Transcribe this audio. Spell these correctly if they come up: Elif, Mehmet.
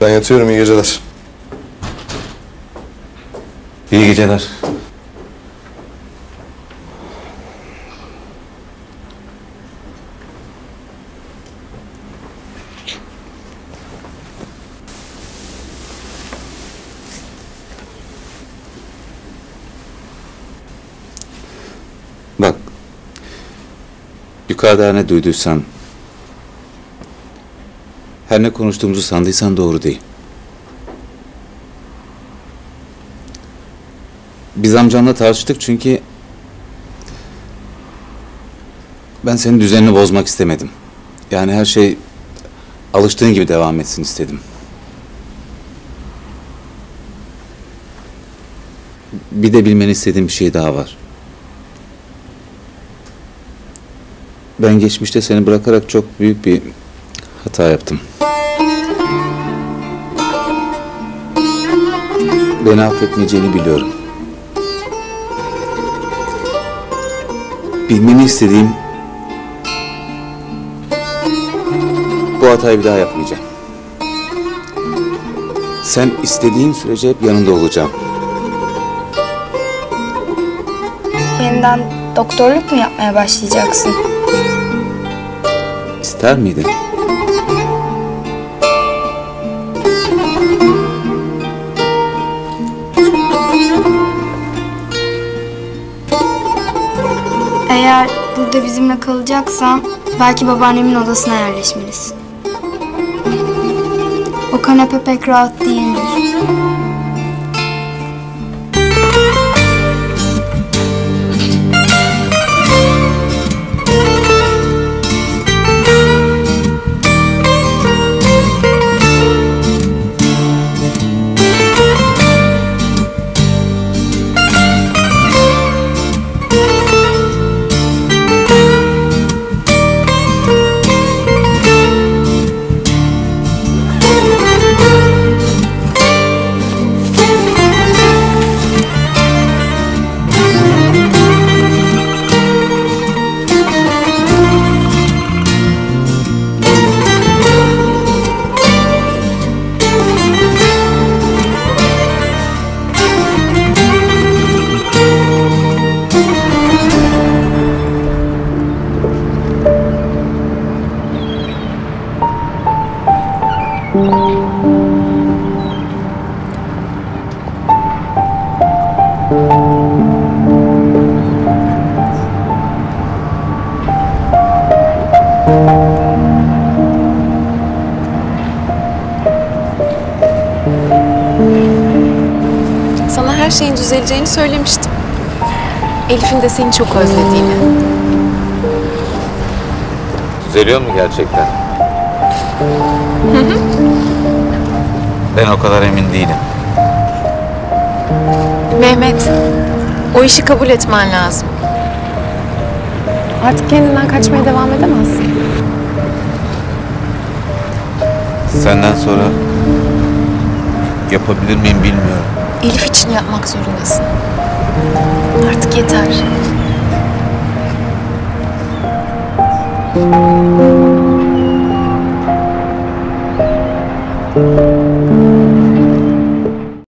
Ben yatıyorum, iyi geceler. İyi geceler. Bak, yukarıda ne duyduysan, her ne konuştuğumuzu sandıysan doğru değil. Biz amcanla tartıştık çünkü ben senin düzenini bozmak istemedim. Yani her şey alıştığın gibi devam etsin istedim. Bir de bilmeni istediğim bir şey daha var. Ben geçmişte seni bırakarak çok büyük bir hata yaptım. Beni affetmeyeceğini biliyorum. Bilmeni istediğim, bu hatayı bir daha yapmayacağım. Sen istediğin sürece hep yanında olacağım. Yeniden doktorluk mu yapmaya başlayacaksın? İster miydin? Eğer burada bizimle kalacaksan, belki babaannemin odasına yerleşmelisin. O kanepe pek rahat değildir. Sana her şeyin düzeleceğini söylemiştim. Elif'in de seni çok özlediğini. Düzeliyor mu gerçekten? Hı hı. Ben o kadar emin değilim. Mehmet, o işi kabul etmen lazım. Artık kendinden kaçmaya devam edemezsin. Senden sonra yapabilir miyim bilmiyorum. Elif için yapmak zorundasın. Artık yeter.